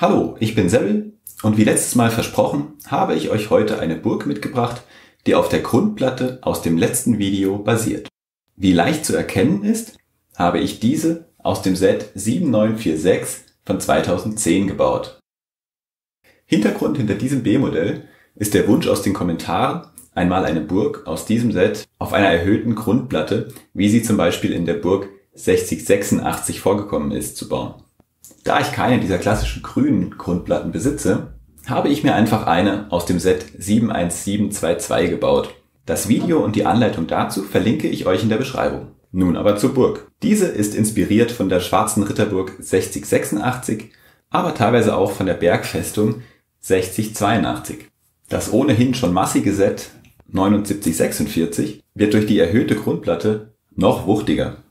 Hallo, ich bin Sebbel und wie letztes Mal versprochen, habe ich euch heute eine Burg mitgebracht, die auf der Grundplatte aus dem letzten Video basiert. Wie leicht zu erkennen ist, habe ich diese aus dem Set 7946 von 2010 gebaut. Hintergrund hinter diesem B-Modell ist der Wunsch aus den Kommentaren, einmal eine Burg aus diesem Set auf einer erhöhten Grundplatte, wie sie zum Beispiel in der Burg 6086 vorgekommen ist, zu bauen. Da ich keine dieser klassischen grünen Grundplatten besitze, habe ich mir einfach eine aus dem Set 71722 gebaut. Das Video und die Anleitung dazu verlinke ich euch in der Beschreibung. Nun aber zur Burg. Diese ist inspiriert von der Schwarzen Ritterburg 6086, aber teilweise auch von der Bergfestung 6082. Das ohnehin schon massige Set 7946 wird durch die erhöhte Grundplatte noch wuchtiger.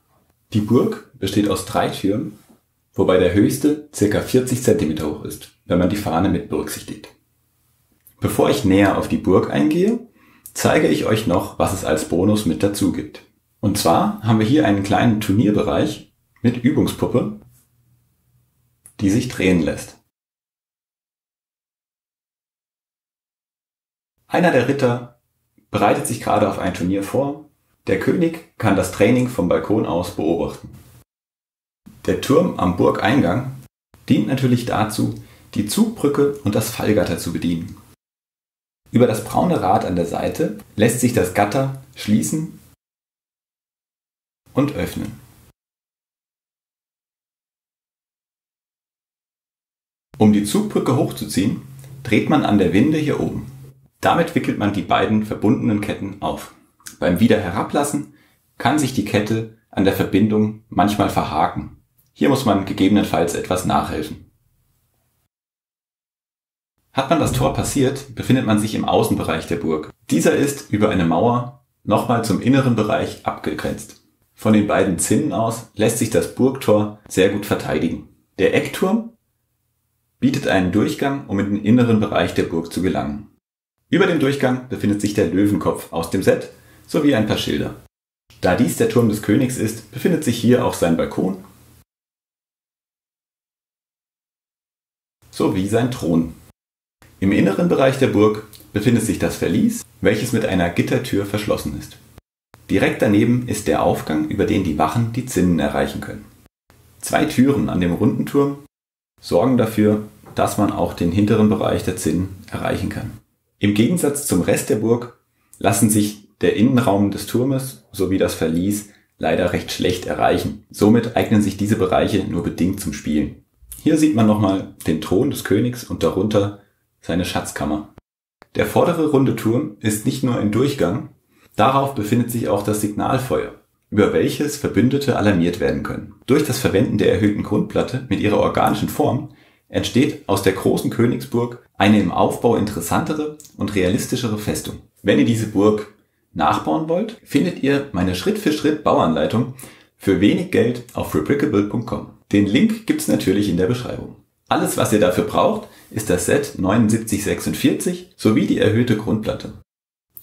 Die Burg besteht aus 3 Türmen, wobei der höchste ca. 40 cm hoch ist, wenn man die Fahne mit berücksichtigt. Bevor ich näher auf die Burg eingehe, zeige ich euch noch, was es als Bonus mit dazu gibt. Und zwar haben wir hier einen kleinen Turnierbereich mit Übungspuppe, die sich drehen lässt. Einer der Ritter bereitet sich gerade auf ein Turnier vor. Der König kann das Training vom Balkon aus beobachten. Der Turm am Burgeingang dient natürlich dazu, die Zugbrücke und das Fallgatter zu bedienen. Über das braune Rad an der Seite lässt sich das Gatter schließen und öffnen. Um die Zugbrücke hochzuziehen, dreht man an der Winde hier oben. Damit wickelt man die beiden verbundenen Ketten auf. Beim Wiederherablassen kann sich die Kette an der Verbindung manchmal verhaken. Hier muss man gegebenenfalls etwas nachhelfen. Hat man das Tor passiert, befindet man sich im Außenbereich der Burg. Dieser ist über eine Mauer nochmal zum inneren Bereich abgegrenzt. Von den beiden Zinnen aus lässt sich das Burgtor sehr gut verteidigen. Der Eckturm bietet einen Durchgang, um in den inneren Bereich der Burg zu gelangen. Über dem Durchgang befindet sich der Löwenkopf aus dem Set sowie ein paar Schilder. Da dies der Turm des Königs ist, befindet sich hier auch sein Balkon sowie sein Thron. Im inneren Bereich der Burg befindet sich das Verlies, welches mit einer Gittertür verschlossen ist. Direkt daneben ist der Aufgang, über den die Wachen die Zinnen erreichen können. 2 Türen an dem runden Turm sorgen dafür, dass man auch den hinteren Bereich der Zinnen erreichen kann. Im Gegensatz zum Rest der Burg lassen sich der Innenraum des Turmes sowie das Verlies leider recht schlecht erreichen. Somit eignen sich diese Bereiche nur bedingt zum Spielen. Hier sieht man nochmal den Thron des Königs und darunter seine Schatzkammer. Der vordere runde Turm ist nicht nur ein Durchgang, darauf befindet sich auch das Signalfeuer, über welches Verbündete alarmiert werden können. Durch das Verwenden der erhöhten Grundplatte mit ihrer organischen Form entsteht aus der großen Königsburg eine im Aufbau interessantere und realistischere Festung. Wenn ihr diese Burg nachbauen wollt, findet ihr meine Schritt-für-Schritt-Bauanleitung für wenig Geld auf rebrickable.com. Den Link gibt's natürlich in der Beschreibung. Alles, was ihr dafür braucht, ist das Set 7946 sowie die erhöhte Grundplatte.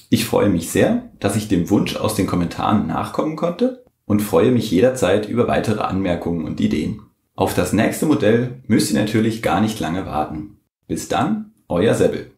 Ich freue mich sehr, dass ich dem Wunsch aus den Kommentaren nachkommen konnte und freue mich jederzeit über weitere Anmerkungen und Ideen. Auf das nächste Modell müsst ihr natürlich gar nicht lange warten. Bis dann, euer Sebbel.